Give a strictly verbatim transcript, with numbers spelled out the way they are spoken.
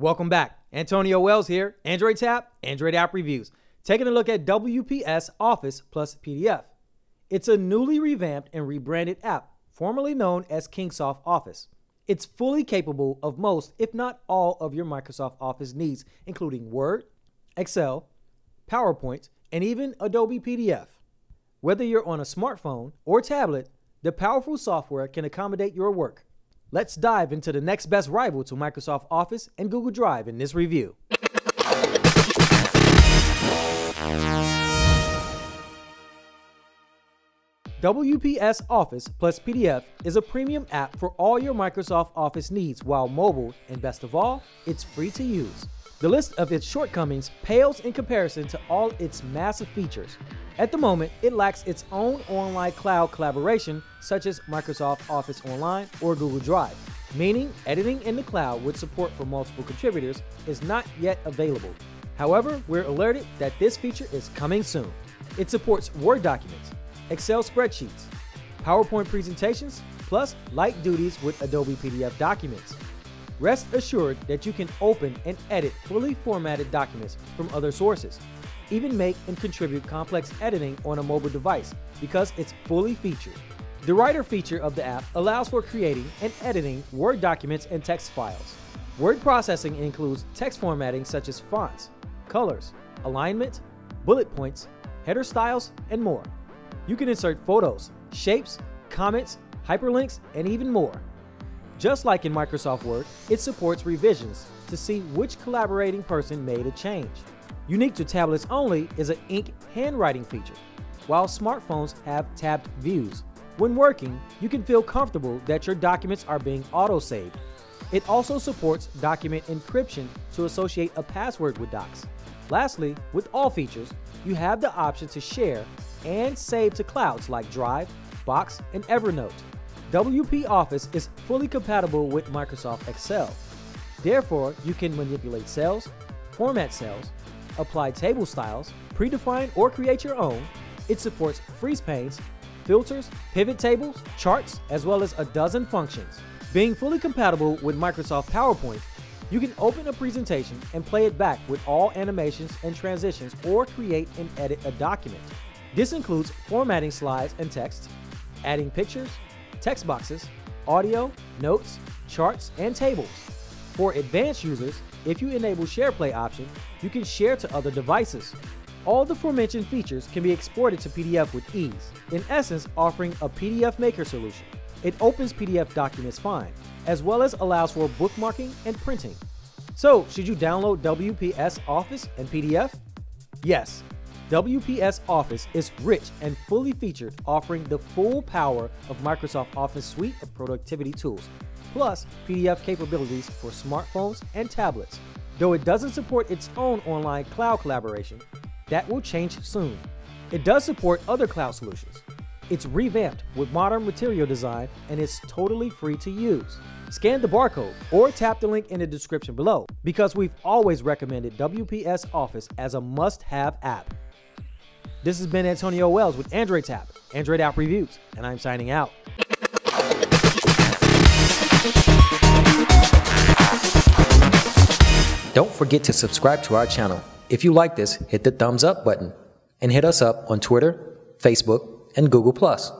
Welcome back. Antonio Wells here, Android Tab, Android App Reviews, taking a look at W P S Office Plus P D F. It's a newly revamped and rebranded app, formerly known as Kingsoft Office. It's fully capable of most, if not all, of your Microsoft Office needs, including Word, Excel, PowerPoint, and even Adobe P D F. Whether you're on a smartphone or tablet, the powerful software can accommodate your work. Let's dive into the next best rival to Microsoft Office and Google Drive in this review. W P S Office Plus P D F is a premium app for all your Microsoft Office needs while mobile, and best of all, it's free to use. The list of its shortcomings pales in comparison to all its massive features. At the moment, it lacks its own online cloud collaboration such as Microsoft Office Online or Google Drive, meaning editing in the cloud with support for multiple contributors is not yet available. However, we're alerted that this feature is coming soon. It supports Word documents, Excel spreadsheets, PowerPoint presentations, plus light duties with Adobe P D F documents. Rest assured that you can open and edit fully formatted documents from other sources, even make and contribute complex editing on a mobile device because it's fully featured. The writer feature of the app allows for creating and editing Word documents and text files. Word processing includes text formatting such as fonts, colors, alignment, bullet points, header styles, and more. You can insert photos, shapes, comments, hyperlinks, and even more. Just like in Microsoft Word, it supports revisions to see which collaborating person made a change. Unique to tablets only is an ink handwriting feature, while smartphones have tabbed views. When working, you can feel comfortable that your documents are being auto-saved. It also supports document encryption to associate a password with docs. Lastly, with all features, you have the option to share and save to clouds like Drive, Box, and Evernote. W P S Office is fully compatible with Microsoft Excel. Therefore, you can manipulate cells, format cells, apply table styles, predefine or create your own. It supports freeze panes, filters, pivot tables, charts, as well as a dozen functions. Being fully compatible with Microsoft PowerPoint, you can open a presentation and play it back with all animations and transitions, or create and edit a document. This includes formatting slides and text, adding pictures, text boxes, audio, notes, charts, and tables. For advanced users, if you enable SharePlay option, you can share to other devices. All the aforementioned features can be exported to P D F with ease, in essence offering a P D F maker solution. It opens P D F documents fine, as well as allows for bookmarking and printing. So, should you download W P S Office and P D F? Yes. W P S Office is rich and fully featured, offering the full power of Microsoft Office suite of productivity tools, plus P D F capabilities for smartphones and tablets. Though it doesn't support its own online cloud collaboration, that will change soon. It does support other cloud solutions. It's revamped with modern material design and is totally free to use. Scan the barcode or tap the link in the description below, because we've always recommended W P S Office as a must-have app. This has been Antonio Wells with Android Tab, Android App Reviews, and I'm signing out. Don't forget to subscribe to our channel. If you like this, hit the thumbs up button and hit us up on Twitter, Facebook, and Google Plus.